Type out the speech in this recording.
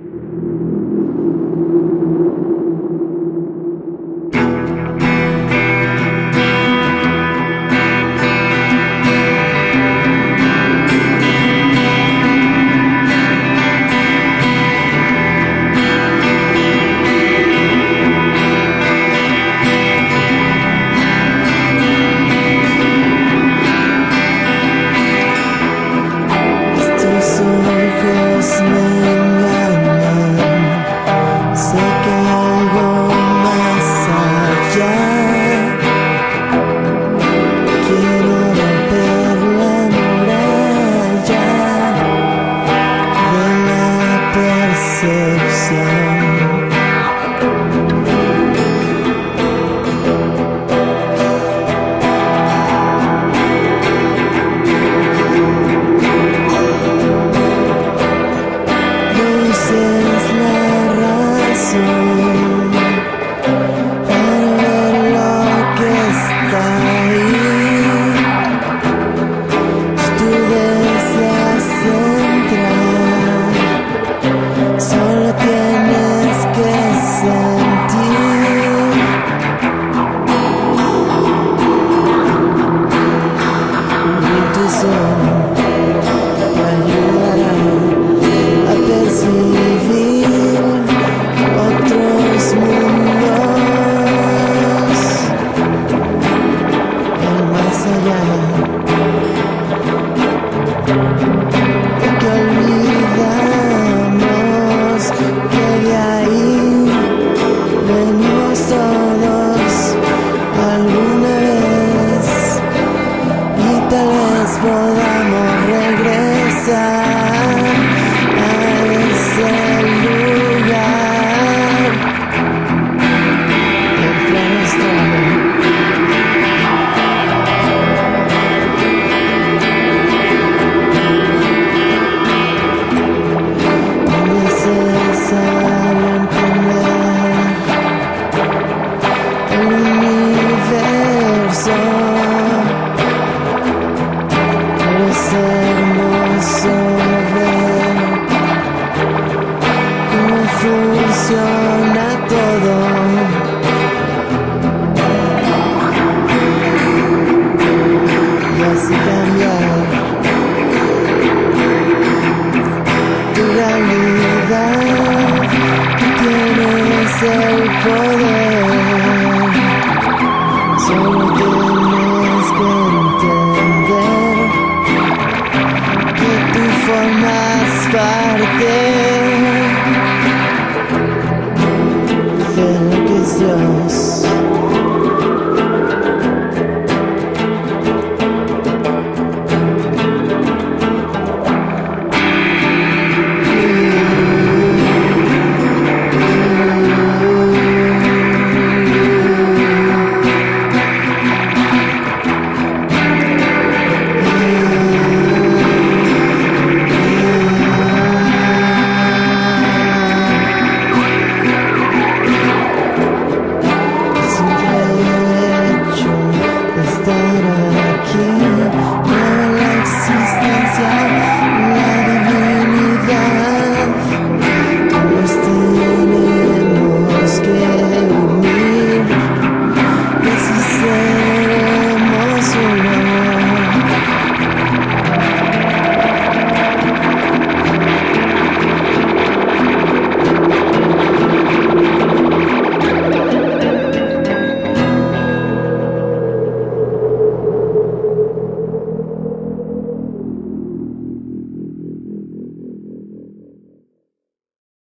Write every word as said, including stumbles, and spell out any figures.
Formas parte